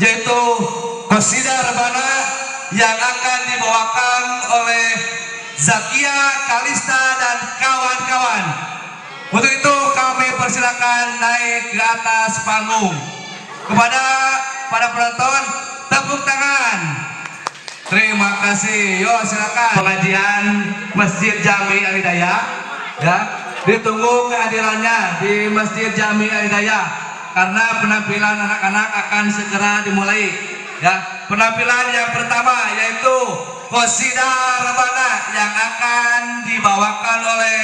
yaitu Qosidah Rebana yang akan dibawakan oleh Zakia, Kalista dan kawan-kawan. Untuk itu kami persilakan naik ke atas panggung. Kepada para penonton, tepuk tangan. Terima kasih. Yo, silakan. Pengajian Masjid Jami Al-Hidayah, ya. Ditunggu kehadirannya di Masjid Jami Al-Hidayah karena penampilan anak-anak akan segera dimulai, ya. Penampilan yang pertama yaitu Qosidah Rebana yang akan dibawakan oleh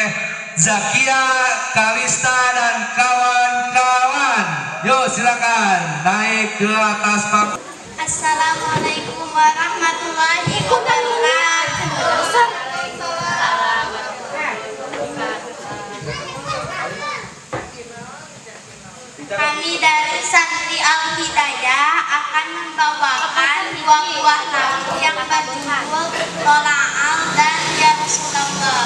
Zakia, Kalista dan kawan-kawan. Yo, silakan naik ke atas panggung. Assalamualaikum warahmatullahi wabarakatuh. Kami dari Santri Al-Hidayah akan membawakan dua buah lagu yang berjudul Tola'al dan Ya Rasulullah.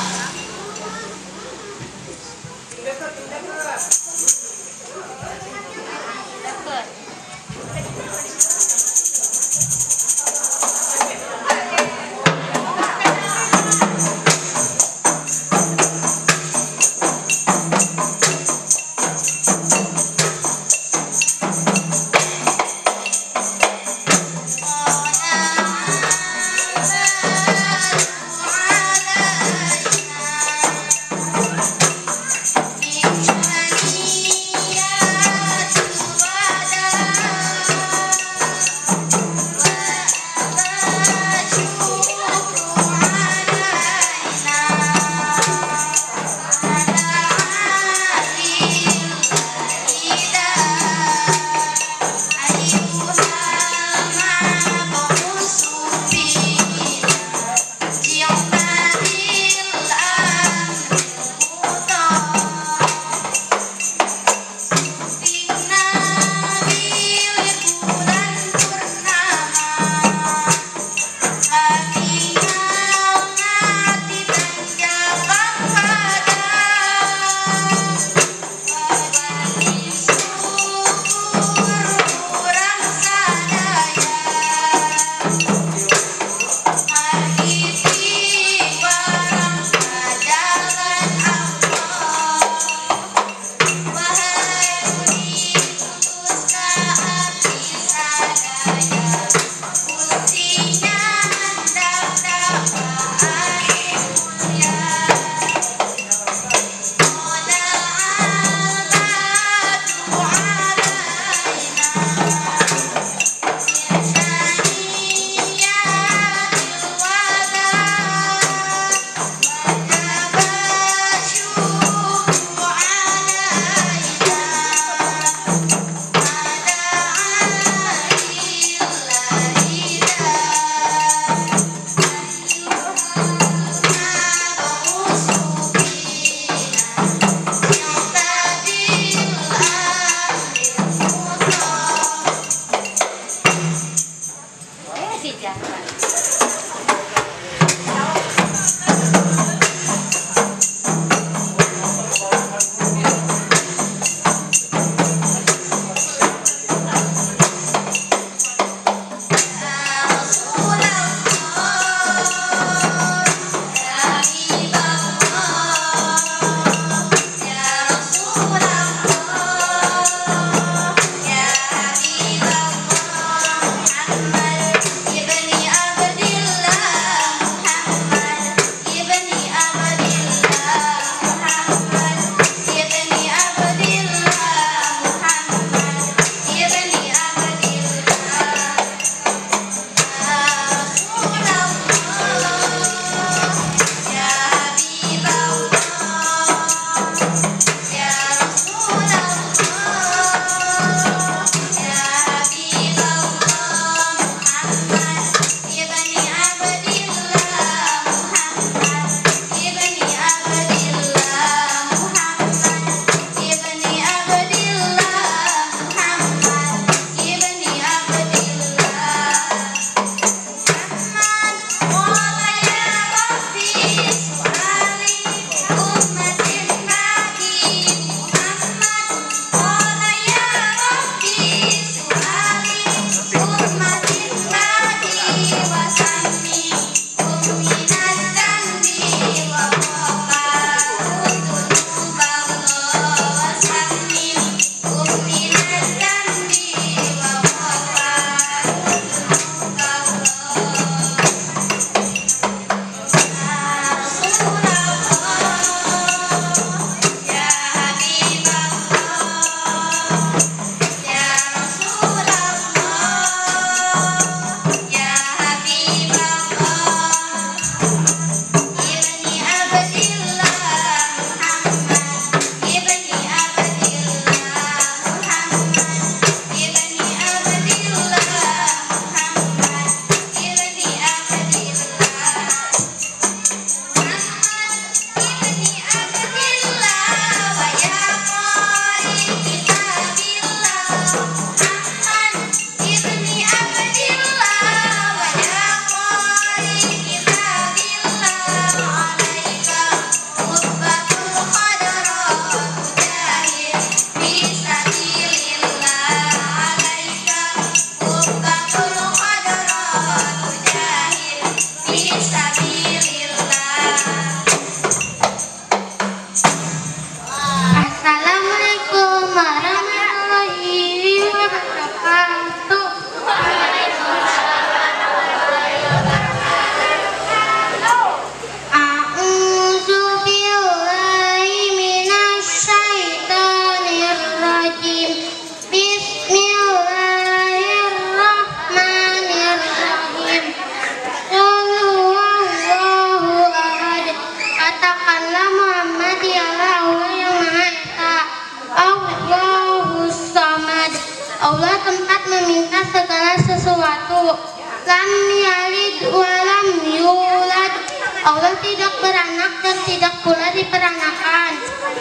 Allah tidak beranak dan tidak pula diperanakan.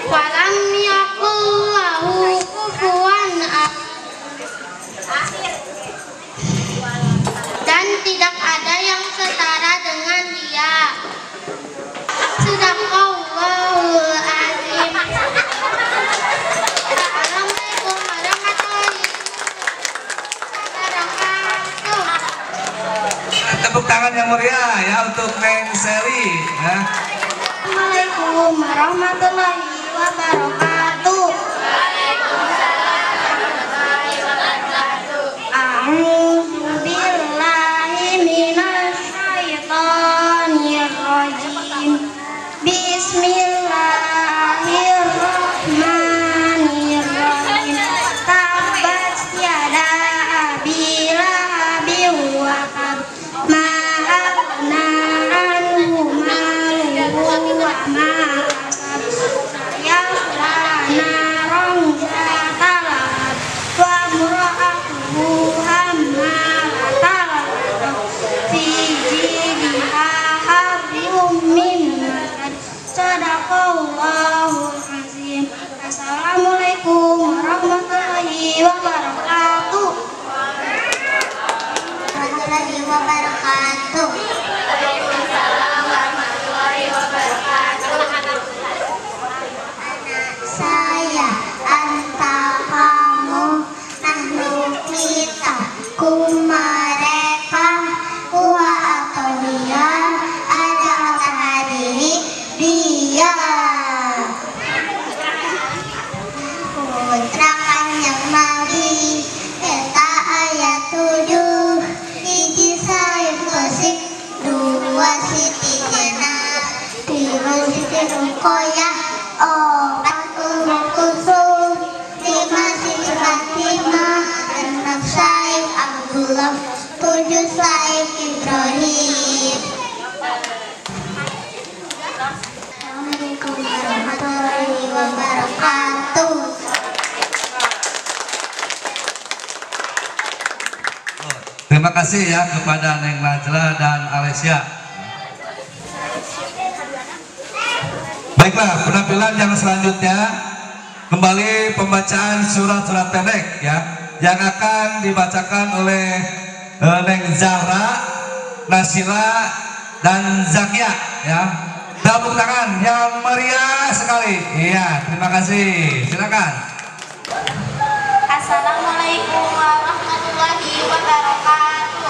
Walam yakullahu kufuwan ahad. Dan tidak ada yang setara dengan dia. Sedaqallahul azim. Assalamualaikum warahmatullahi wabarakatuh. Tepuk tangan yang meriah ya untuk Neng Seri. Assalamualaikum warahmatullahi wabarakatuh. Waalaikumsalam warahmatullahi wabarakatuh. A'udzubillahi minasyaitonir rajim. Bismillahirrahmanirrahim. Tabat yada abi lahabin wa tab. Ma aghna anhu maluhu wa ma kasab. Sayasla naran zata lahab. Wa imra'atuhu hammalatal hatab. Fi jidiha hablum min masad. Shadaqallahul azim. Assalamualaikum warahmatullahi wabarakatuh. Warahmatullahi wabarakatuh. Waalaikumsalam warahmatullahi wabarakatuh. Anak saya, anta kamu, nahnu kita, kumareka, wa atowiya, ada kata hadiri. Dia putra yang mali, kata ayat 7, hiji Saif Gosip, 2 Siti Jenab, 3 Siti Ruqoyah, 4 Ummu Kulsum, 5 Siti Fatimah, 6 Saif Abdullah, 7 Saif Ibrahim. Assalamualaikum warahmatullahi wabarakatuh. Terima kasih ya kepada Neng Najla dan Alessia. Baiklah, penampilan yang selanjutnya kembali pembacaan surat-surat pendek ya, yang akan dibacakan oleh Neng Zahra, Nasila, dan Zakia ya. Tepuk tangan yang meriah sekali. Iya, terima kasih. Silakan. Assalamualaikum warahmatullahi wabarakatuh.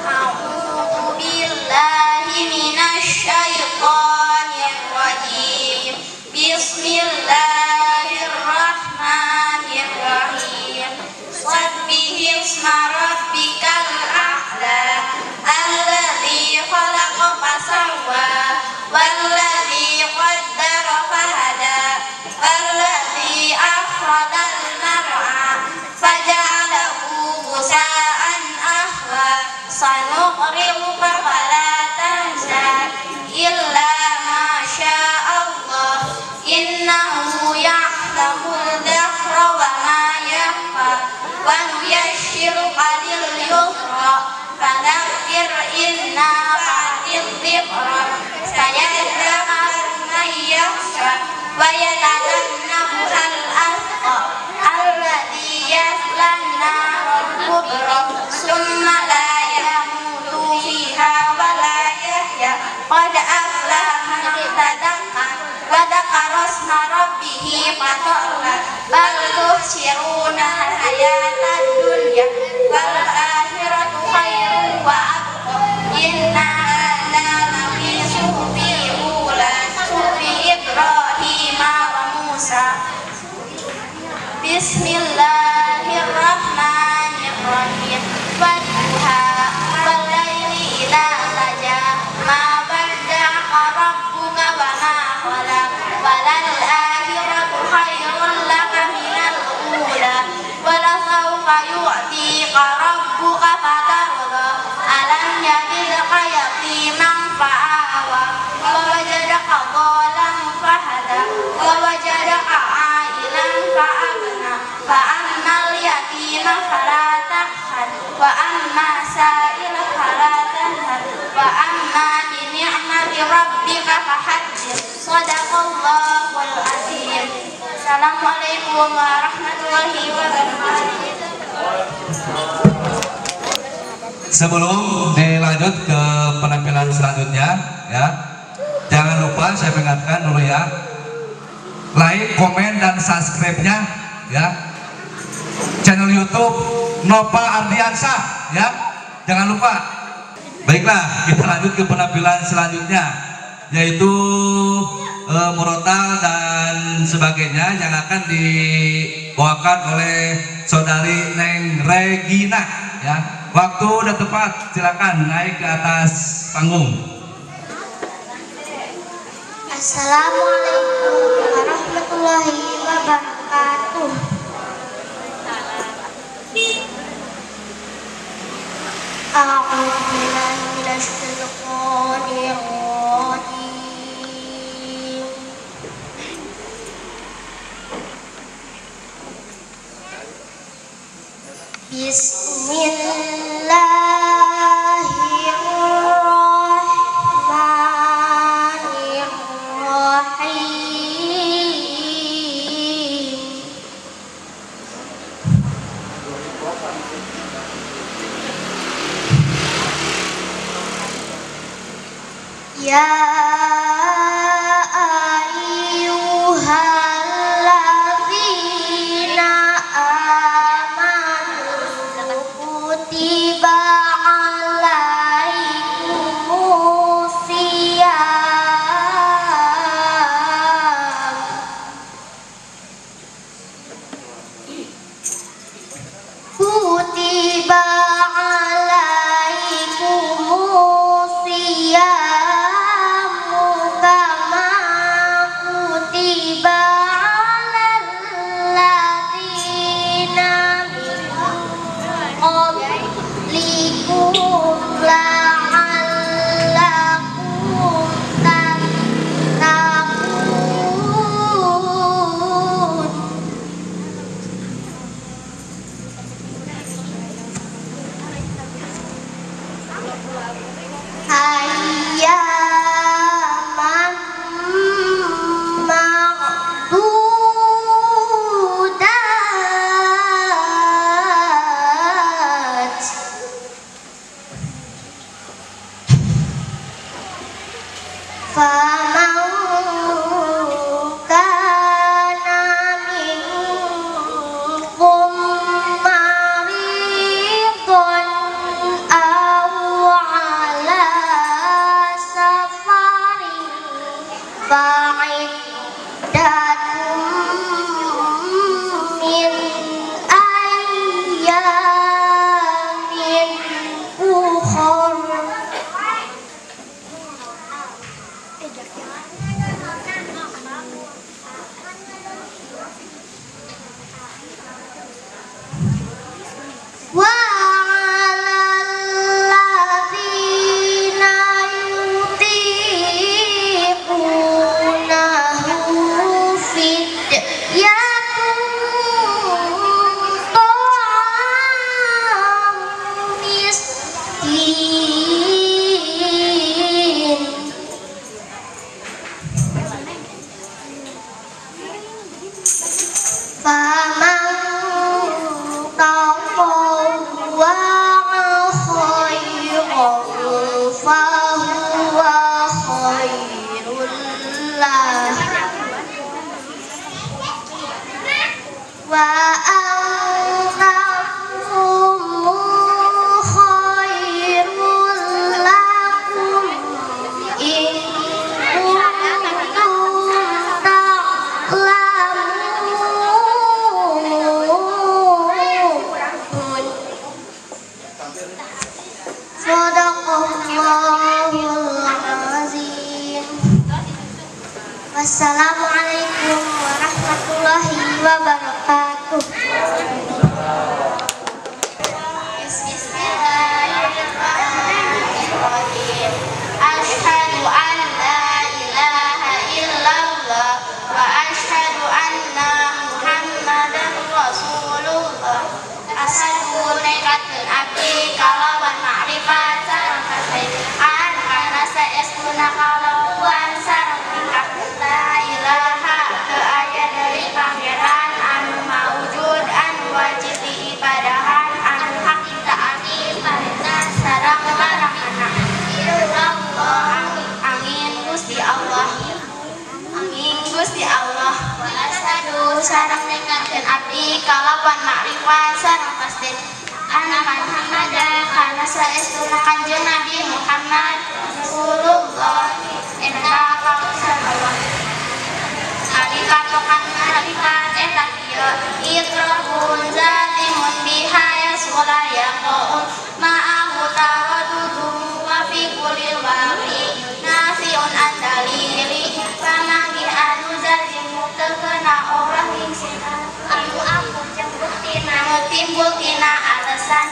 A'udzu billahi minasyaitonir rajim. Bismillahirrahmanirrahim. Subbihisma rabbikal a'la. Alladzi khalaqa fasawwa, walladzi qaddara fahada, walladzi akhraja al-mar'a faja'alahu ghusaa'an ahwa. Sanuqri'uka fala tansa illa ma syaa Allah, innahu ya'lamul jahra wa ma yakhfa, wa nuyassiruka lil yusra. Fadakir inna fa'atil dhikra, sayadzakar man yakhsha, wa yatajannabuhal asqa, alladhi yaslan narul kubra, summa la yamutu fiha wa la yahya. Qad aflaha man tadakka, wa dhakara isma rabbih fata'la, bal tuhsiruna hayatad dunya wal akhiratu khairu wa abqa. Inna hadza lafi suhufil ula, suhufi Ibrahim wa Musa. Bismillahirrahmanirrahim. Wadduha wal laili idza saja, ma badda'aka rabbuka wa ma khala, walal akhiratu khairun laka minal ula, wala sawfa yu'tika rabbuka fatarda. Alam yajidka yatiman fa'awa, wa wajadaka dhalan fahada, wa wajadaka a'ilan fa'agna, fa ammal yatima fala taqhar, wa amma sa'ila fala taqhar. Shadaqallahul Azim. Assalamualaikum warahmatullahi wabarakatuh. Sebelum dilanjut ke penampilan selanjutnya, ya, jangan lupa saya ingatkan dulu ya, like, komen, dan subscribe-nya ya, channel YouTube Nova Ardiansyah ya, jangan lupa. Baiklah, kita lanjut ke penampilan selanjutnya, yaitu Murottal dan sebagainya yang akan dibawakan oleh saudari Neng Regina ya. Waktu udah tepat, silakan naik ke atas panggung. Assalamualaikum warahmatullahi wabarakatuh. Bismillahirrahmanirrahim. Assalamualaikum warahmatullahi wabarakatuh. Bismillahirrahmanirrahim. Asyhadu an la ilaha illallah wa asyhadu anna Muhammadan Rasulullah. Asyhadu naikatul abdi kalawan ma'rifat sarang kasih an karena saya eskunakalau wan sarang tingkat Di kalapan makrifat sarang pastin anak Muhammad karena saya sunnah kanjeng Nabi Muhammad Rasulullah eta kausan Allah halikat wakana halikat eta kiyo ikrahun zalimun bihaya sulaya ko'un ma'ahu tawadudum wa fi kulil wali nasiun andalili pamanggih anu zalimu terkena orang insinan timbul tina alasan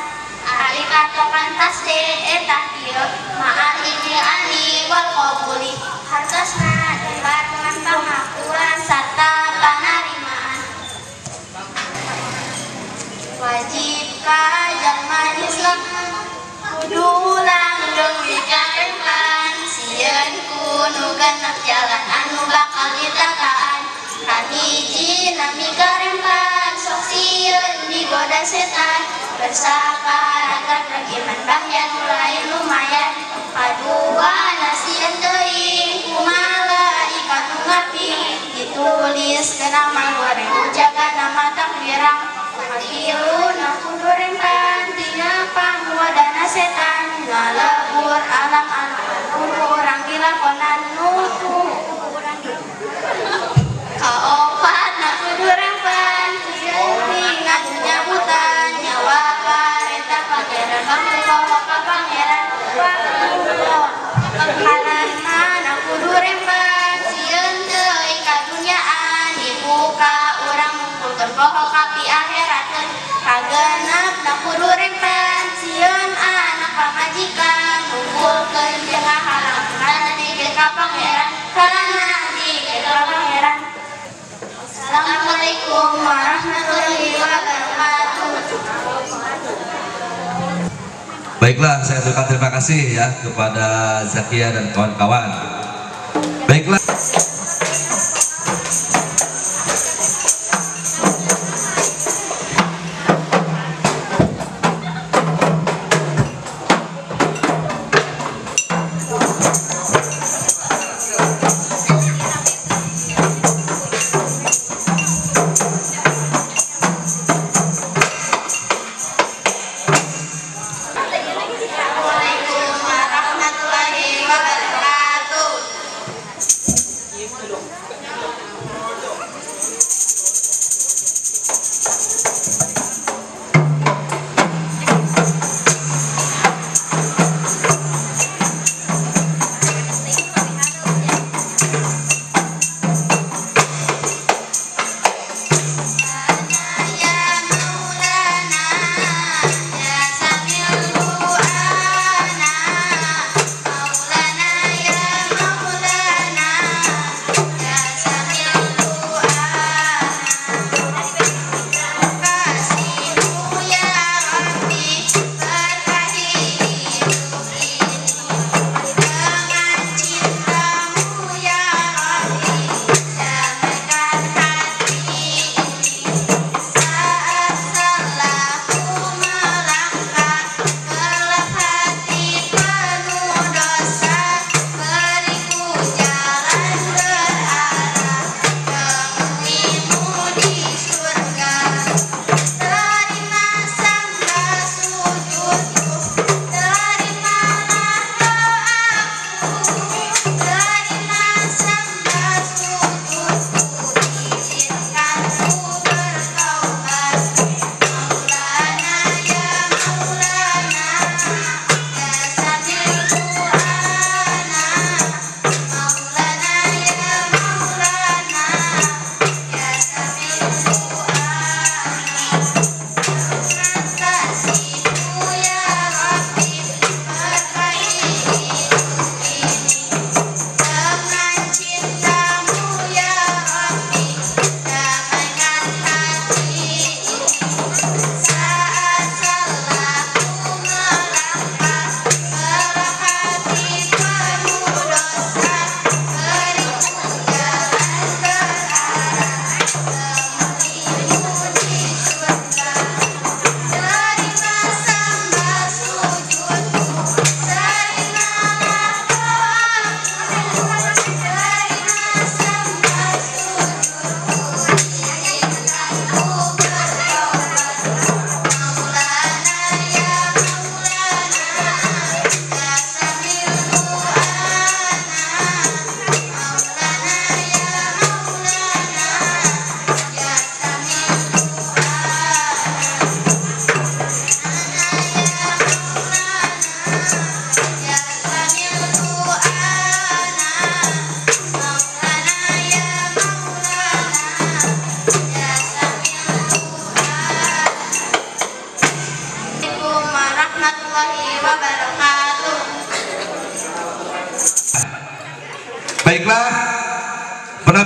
ahli katokan tasdeh etahir ma'al ini ahli wal qabuli hartasna dengan pengakuan serta penerimaan wajib kajang manis lem kudulang demi jalan sieun kudu genep jalan anu bakal ditakaan ramiji nami karempan sok sieun digoda setan bersabar agar beriman bahyan mulai lumayan padua nasi enteri kumala ikat ngapi ditulis kena goreng jaga nama takbirang akilu naku dorengkan tina pangwadana setan ngalebur alam alam orang gila konan nutu kaopat naku dorengkan nyabutan nyawa pareta pangeran bangku bawa ke pangeran karena aku duremban sieun teh ka dunyaan dibuka urang mungkulkeun poho ka akhirateun kagenep aku duremban sieun anak pamajikan mungkulkeun jeung halangan dikeun ka pangeran karena dikeun ka pangeran. Assalamualaikum warahmatullahi wabarakatuh. Baiklah, saya ucapkan terima kasih ya kepada Zakia dan kawan-kawan. Baiklah. Assalamualaikum warahmatullahi wabarakatuh.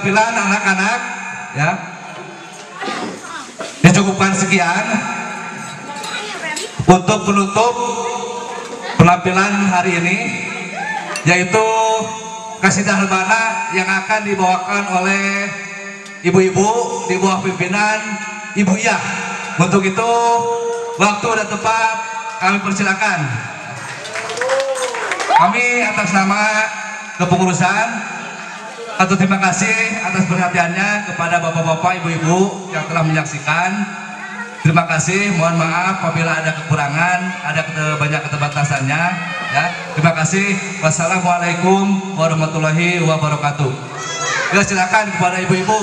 penampilan anak-anak ya. Dicukupkan sekian untuk penutup penampilan hari ini, yaitu qasidah Lebanon yang akan dibawakan oleh ibu-ibu di bawah pimpinan Ibu Iyah. Untuk itu waktu dan tempat kami persilakan. Kami atas nama kepengurusan atau terima kasih atas perhatiannya kepada bapak-bapak, ibu-ibu yang telah menyaksikan. Terima kasih, mohon maaf apabila ada kekurangan, ada banyak keterbatasannya ya. Terima kasih. Wassalamualaikum warahmatullahi wabarakatuh. Ya, silakan kepada ibu-ibu.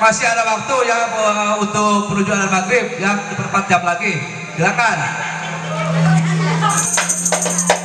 Masih ada waktu ya untuk menuju azan maghrib ya, 4 jam lagi. Silakan.